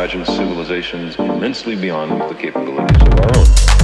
imagine civilizations immensely beyond the capabilities of our own.